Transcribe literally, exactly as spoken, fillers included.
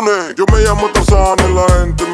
lunes. Yo me llamo Tarzán y la gente me